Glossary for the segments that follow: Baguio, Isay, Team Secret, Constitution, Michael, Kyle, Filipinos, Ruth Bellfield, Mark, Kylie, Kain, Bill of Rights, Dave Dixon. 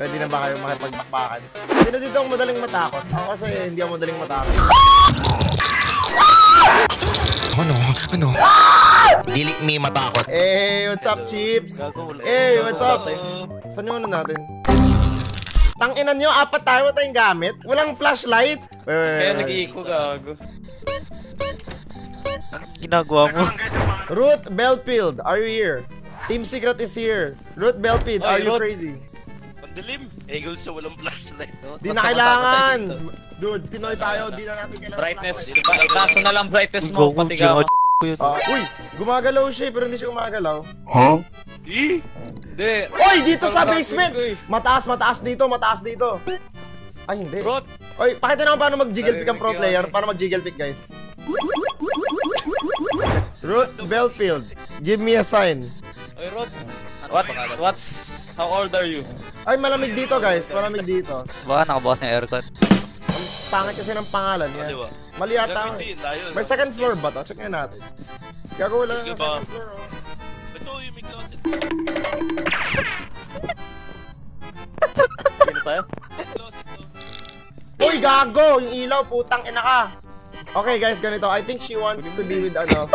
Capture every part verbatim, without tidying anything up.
Ready na ba kayo makipagpakbakan? Sino dito ang madaling matakot? Ako kasi hindi ako madaling matakot. Ano? Ano? Dili me matakot. Hey, what's up, Chips? Hey, what's up? Saan yung ano natin? Tanginan nyo, apat tayo tayong gamit. Walang flashlight. Kaya nag-iiko, gago. Ginagawa mo. Ruth Bellfield, are you here? Team Secret is here. Ruth Bellfield, are you crazy? Dilim. Eagle sa walang flashlight. Di na kailangan! Dude, Pinoy tayo, di na natin kailangan. Brightness. Kaso na lang brightness mo, patigaw. Uy! Gumagalaw siya pero hindi siya gumagalaw. Huh? Eh? Hindi. Uy! Dito sa basement! Mataas, mataas dito, mataas dito. Ay, hindi. Uy, pakita naman paano mag-jiggle pick ang pro player. Paano mag-jiggle pick, guys. Ruth Bellfield, give me a sign. Uy, Ruth. What? What's... How old are you? Ay, malamig dito, guys. Malamig dito. Baka nakabawas ng aircon. Ang pangit kasi ng pangalan yan. Mali yata. May second floor ba to? Check na natin. Kaya ko wala ng second floor, oh. Ito, yung may closet. Sino tayo? Uy, gago! Yung ilaw, putang ina ka. Okay, guys, ganito. I think she wants to be with, ano.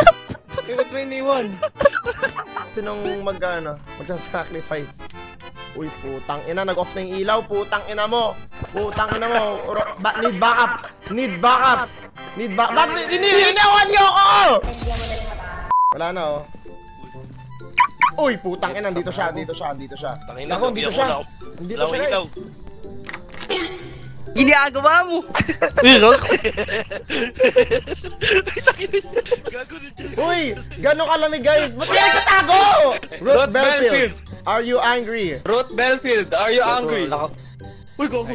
With twenty-one. Sinong mag, ano, magsasacrifice. Uy, putang ina, nag-off na yung ilaw, putang ina mo. Putang ina mo. Ba need backup. Need backup. Need backup. Ba't nilinawan niyo ako? Wala na, oh. Uy, putang ina, dito siya, dito siya, dito siya. Ako, dito siya. Dito siya, guys. Giniagawa mo. Uy, gano'ng kalamig, guys. Ba't yan nagtatago? Ruth Bellfield, are you angry? Ruth Bellfield, are you angry? Uy, go, go.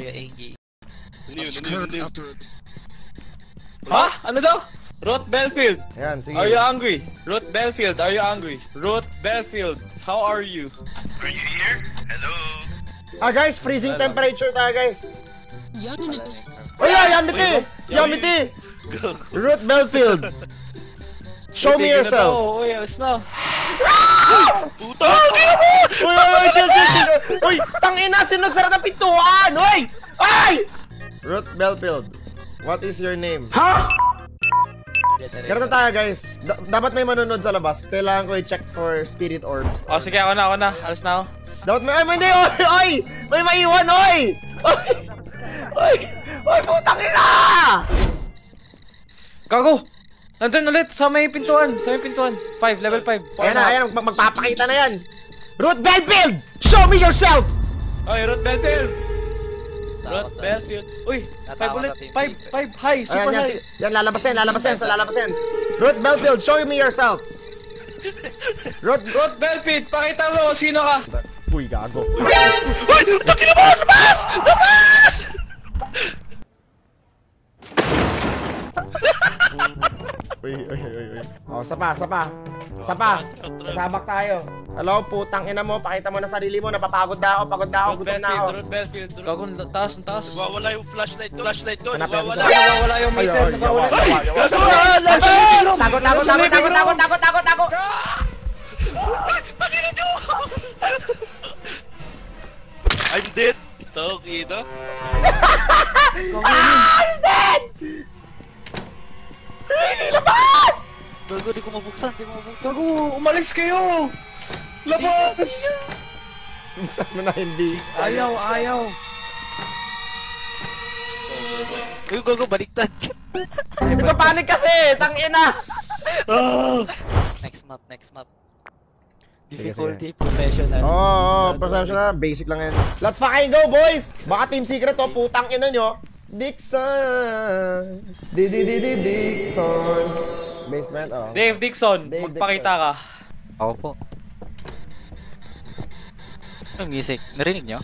Ha? Ano daw? Ruth Bellfield, are you angry? Ruth Bellfield, are you angry? Ruth Bellfield, how are you? Are you here? Hello? Ah, guys, freezing temperature tayo, guys. Yamiti! Oy, Yamiti! Yamiti! Ruth Bellfield! Show me yourself! Oy, ayos na! Puta! Oy, oy, oy! Oy, tangina! Sinugsara ng pintuan! Oy! Ay! Ruth Bellfield, what is your name? Ha? Ganito tayo, guys. Dapat may manunod sa labas. Kailangan ko i-check for spirit orbs. O, sige, ako na, ako na. Alas na ako. Dapat may... Ay, may hindi! Oy! Oy! May maiwan! Oy! Oy! Oy! Oy! Putang ina! Gago! Nandun ulit sa may pintuan! Sa may pintuan! five, level five. Ayan na, ayan. Magpapakita na yan! Ruth Bellfield! Show me yourself! Oy, Ruth Bellfield! Ruth Bellfield! Uy! five ulit! five! five! High! Super high! Yan, lalabas yan! Lalabas yan! Lalabas yan! Ruth Bellfield! Show me yourself! Ruth Bellfield! Pakita mo! Sino ka? Uy, gago! Uy! Taki na mo! Labas! Labas! Uy, uy, uy, uy. O, sapa, sapa. Sapa. Sabak tayo. Hello, putang ina mo. Pakita mo na sarili mo. Napapagod na ako. Pagod na ako. Gutom na ako. Ruth Bellfield, Ruth Bellfield. Gagong, taas, taas. Nawawala yung flashlight doon. Flashlight doon. Nawawala. Nawawala yung meter. Nawawala. Ay! Labas! Takot, takot, takot, takot, takot, takot, takot, takot. Pagkira niyo ako! I'm dead. Ito, kita. Ah! I'm dead! Labas! Gago, di ko mabuksan, di ko mabuksan. Gago, umalis kayo! Labas! Buksan mo na, hindi. Ayaw, ayaw. Uy, gago, baliktad. Di ba panik kasi, tangina! Next map, next map. Difficulty, professional. Oo, professional. Basic lang yan. Let's fucking go, boys! Baka Team Secret to, putang ina nyo. Dixon! Di-di-di-di-Dixon! Basement, oh. Dave Dixon, magpakita ka. Ako po. Anong gisik? Narinig nyo?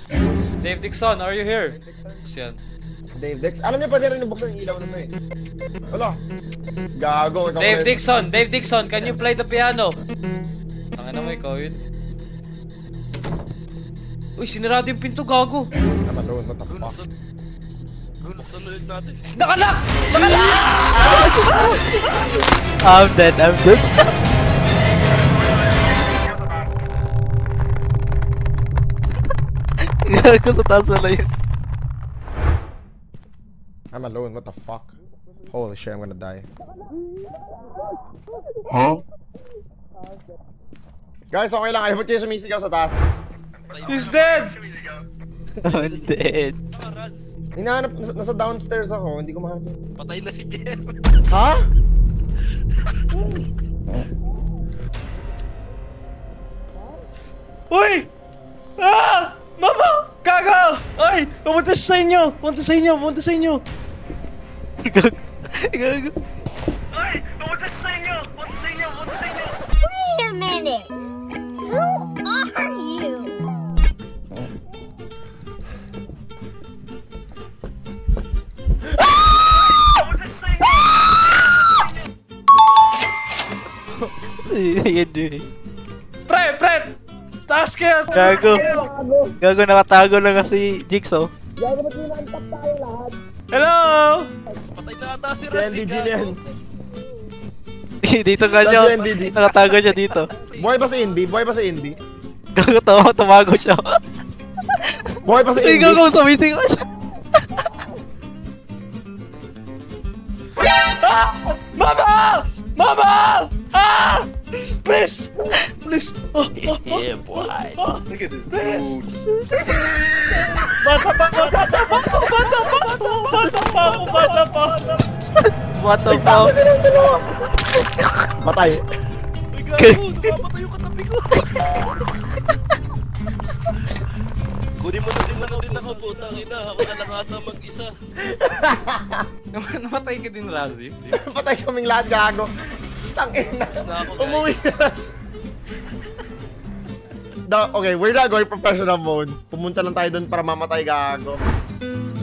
Dave Dixon, are you here? Dixon. Dave Dixon. Alam niyo pa din rinubok ng ilaw na to eh. Wala. Gago. Dave Dixon, Dave Dixon, can you play the piano? Tangina mo, ikaw yun. Uy, sinirado yung pinto, gago. Naman roon, what the fuck? Nakanak! Nakanak! I'm dead, I'm dead. Kasi taas wala yun. I'm alone, what the fuck? Holy shit, I'm gonna die. Huh? Guys, okay lang, ayaw ba't kayo sumisigaw sa taas? He's dead! I'm dead. Hinahanap, nasa, nasa downstairs ako, hindi ko mahanap. Patay na si Jeff. Ha? Uy! Ah! Mama! Kaka! Ay! Pumunta sa inyo! Pumunta sa inyo! Pumunta sa inyo! Gago! Ay! Pumunta sa inyo! Pumunta sa inyo! Pumunta sa inyo! Wait a minute! Who are you? Pre, pre! Taas kayo! Gago! Gago, nakatago na kasi Jigsaw. Gago, ba't nila ang tap tayo lahat? Hello! Patay na ata si Rusty, gago. Dito ka siya. Nakatago siya dito. Buhay pa si Indy? Buhay pa si Indy? Gago, tama, tumago siya. Buhay pa si Indy? Gago, sumising ko siya. Mama! Mama! Ah! Please! Please! Oh, oh, oh, yeah, boy. Oh, look at this dude. Bata pa! Bata pa! Bata pa! Bata pa! Bata pa! Bata pa! Matay! Ay, gago! Matay yung katabi ko! Kunin mo na din lang din ako, putang ina. Wala lang ata mag-isa. Namatay ka din, Razi. Patay kaming lahat, gago. Umuwi na. Okay, we're not going professional mode. Pumunta lang tayo dun para mamatay gago.